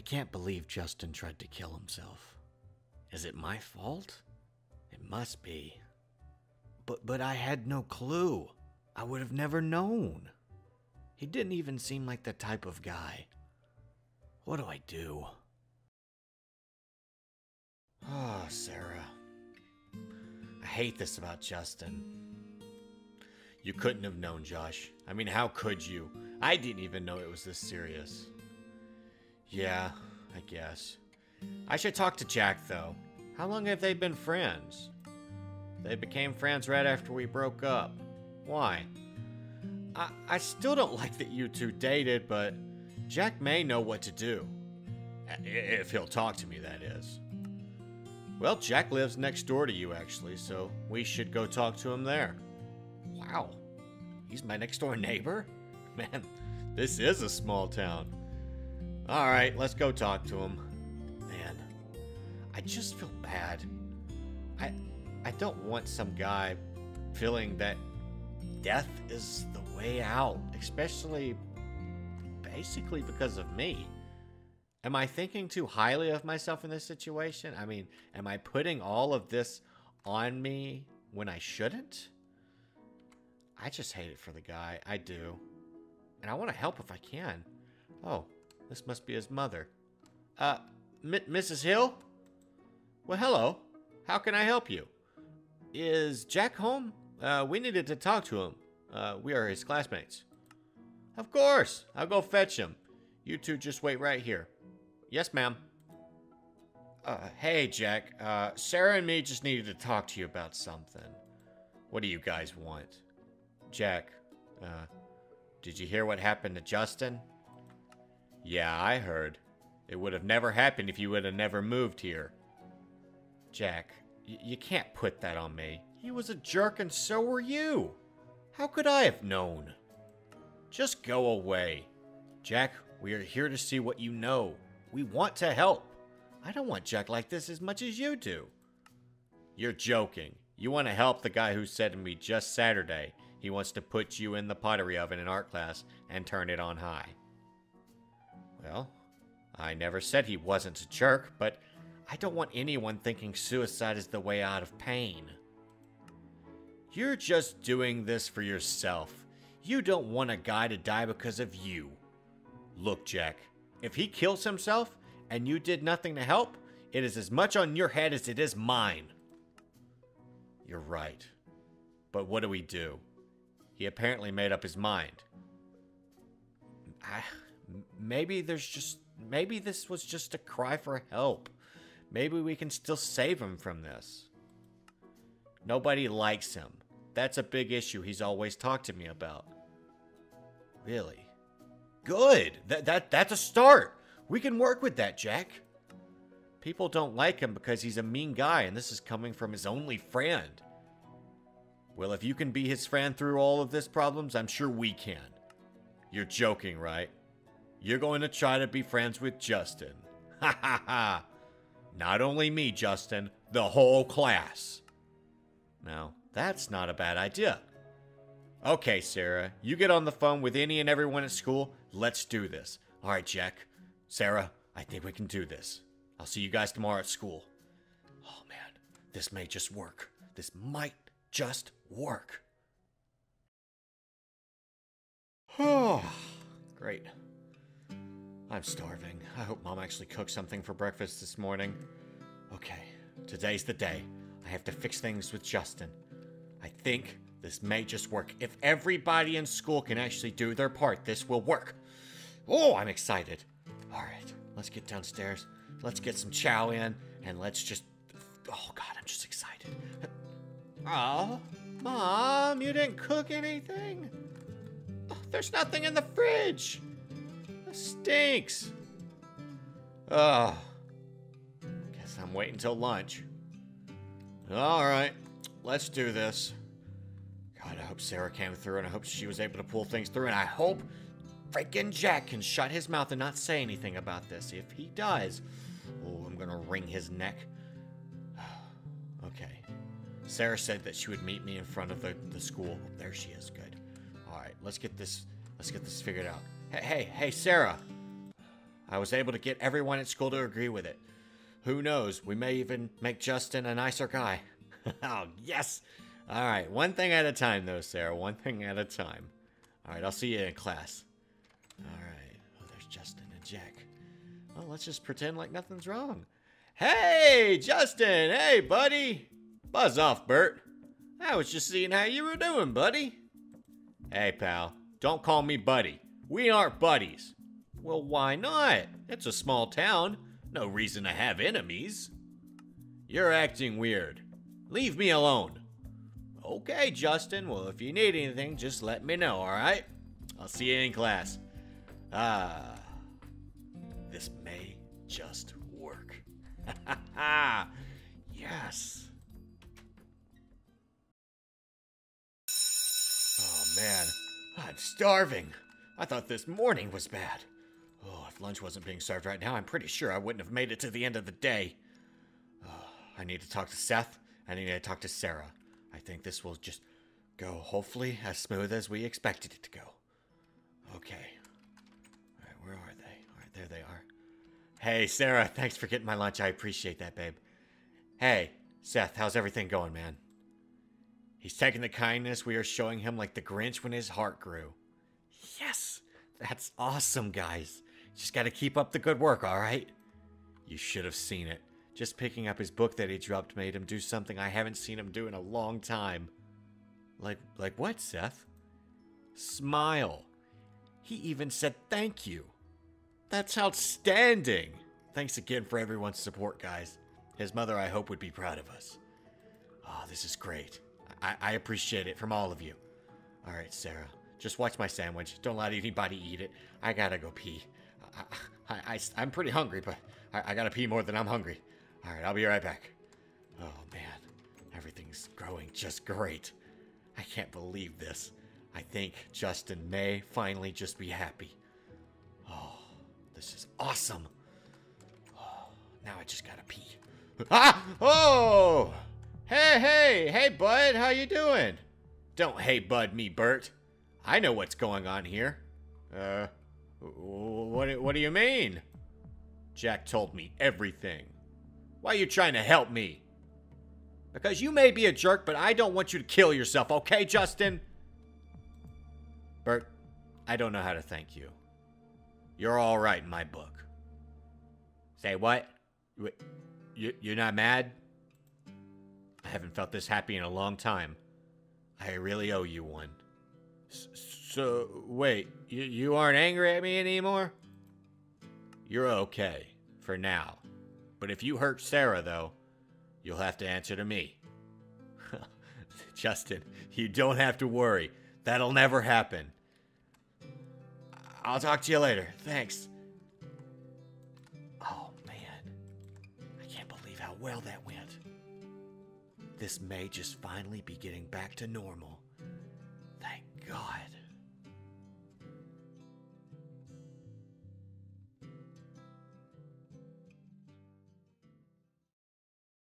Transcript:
I can't believe Justin tried to kill himself. Is it my fault? It must be. But I had no clue. I would have never known. He didn't even seem like the type of guy. What do I do? Ah, Sarah. I hate this about Justin. You couldn't have known, Josh. I mean, how could you? I didn't even know it was this serious. Yeah, I guess. I should talk to Jack, though. How long have they been friends? They became friends right after we broke up. Why? I still don't like that you two dated, but Jack may know what to do. If he'll talk to me, that is. Well, Jack lives next door to you, actually, so we should go talk to him there. Wow. He's my next door neighbor? Man, this is a small town. All right, let's go talk to him. Man, I just feel bad. I don't want some guy feeling that death is the way out, especially basically because of me. Am I thinking too highly of myself in this situation? I mean, am I putting all of this on me when I shouldn't? I just hate it for the guy. I do. And I want to help if I can. Oh, this must be his mother. Mrs. Hill? Well, hello. How can I help you? Is Jack home? We needed to talk to him. We are his classmates. Of course. I'll go fetch him. You two just wait right here. Yes, ma'am. Hey, Jack. Sarah and me just needed to talk to you about something. What do you guys want? Jack, did you hear what happened to Justin? Yeah, I heard. It would have never happened if you would have never moved here. Jack, you can't put that on me. He was a jerk and so were you. How could I have known? Just go away. Jack, we are here to see what you know. We want to help. I don't want Jack like this as much as you do. You're joking. You want to help the guy who said to me just Saturday he wants to put you in the pottery oven in art class and turn it on high. Well, I never said he wasn't a jerk, but I don't want anyone thinking suicide is the way out of pain. You're just doing this for yourself. You don't want a guy to die because of you. Look, Jack, if he kills himself and you did nothing to help, it is as much on your head as it is mine. You're right. But what do we do? He apparently made up his mind. Maybe this was just a cry for help. Maybe we can still save him from this. Nobody likes him. That's a big issue he's always talked to me about. Really? Good! That's a start! We can work with that, Jack. People don't like him because he's a mean guy, and this is coming from his only friend. Well, if you can be his friend through all of this problems, I'm sure we can. You're joking, right? You're going to try to be friends with Justin. Ha ha ha! Not only me, Justin, the whole class. Now, that's not a bad idea. Okay, Sarah, you get on the phone with any and everyone at school. Let's do this. All right, Jack. Sarah, I think we can do this. I'll see you guys tomorrow at school. Oh, man, this may just work. This might just work. Oh, great. I'm starving. I hope Mom actually cooks something for breakfast this morning. Okay, today's the day. I have to fix things with Justin. I think this may just work. If everybody in school can actually do their part, this will work. Oh, I'm excited. All right, let's get downstairs. Let's get some chow in, and let's just... Oh, God, I'm just excited. Oh, Mom, you didn't cook anything? Oh, there's nothing in the fridge. That stinks. Oh, guess I'm waiting till lunch. All right, let's do this. God, I hope Sarah came through, and I hope she was able to pull things through, and I hope freaking Jack can shut his mouth and not say anything about this. If he does, oh, I'm gonna wring his neck. Okay. Sarah said that she would meet me in front of the school. Oh, there she is. Good. All right, let's get this figured out. Hey, Sarah. I was able to get everyone at school to agree with it. Who knows? We may even make Justin a nicer guy. Oh, yes! Alright, one thing at a time though, Sarah. One thing at a time. Alright, I'll see you in class. Alright. Oh, there's Justin and Jack. Oh, let's just pretend like nothing's wrong. Hey, Justin! Hey, buddy! Buzz off, Bert. I was just seeing how you were doing, buddy. Hey, pal. Don't call me buddy. We aren't buddies. Well, why not? It's a small town. No reason to have enemies. You're acting weird. Leave me alone. Okay, Justin. Well, if you need anything, just let me know, alright? I'll see you in class. This may just work. Ha ha ha! Yes! Oh man, I'm starving. I thought this morning was bad. Oh, if lunch wasn't being served right now, I'm pretty sure I wouldn't have made it to the end of the day. Oh, I need to talk to Seth. I need to talk to Sarah. I think this will just go, hopefully, as smooth as we expected it to go. Okay. Alright, where are they? Alright, there they are. Hey, Sarah, thanks for getting my lunch. I appreciate that, babe. Hey, Seth, how's everything going, man? He's taking the kindness we are showing him like the Grinch when his heart grew. Yes! That's awesome, guys. Just gotta keep up the good work, alright? You should have seen it. Just picking up his book that he dropped made him do something I haven't seen him do in a long time. Like what, Seth? Smile. He even said thank you. That's outstanding. Thanks again for everyone's support, guys. His mother, I hope, would be proud of us. Oh, this is great. I appreciate it from all of you. All right, Sarah, just watch my sandwich. Don't let anybody eat it. I gotta go pee. I'm pretty hungry, but I gotta pee more than I'm hungry. All right, I'll be right back. Oh, man, everything's growing just great. I can't believe this. I think Justin may finally just be happy. Oh, this is awesome. Oh, now I just gotta pee. Ah! Oh! Hey, bud, how you doing? Don't hey, bud, me, Bert. I know what's going on here. What do you mean? Jack told me everything. Why are you trying to help me? Because you may be a jerk, but I don't want you to kill yourself, okay, Justin? Bert, I don't know how to thank you. You're all right in my book. Say what? You're not mad? I haven't felt this happy in a long time. I really owe you one. So, wait, you aren't angry at me anymore? You're okay, for now. But if you hurt Sarah, though, you'll have to answer to me. Justin, you don't have to worry. That'll never happen. I'll talk to you later. Thanks. Oh, man. I can't believe how well that went. This may just finally be getting back to normal.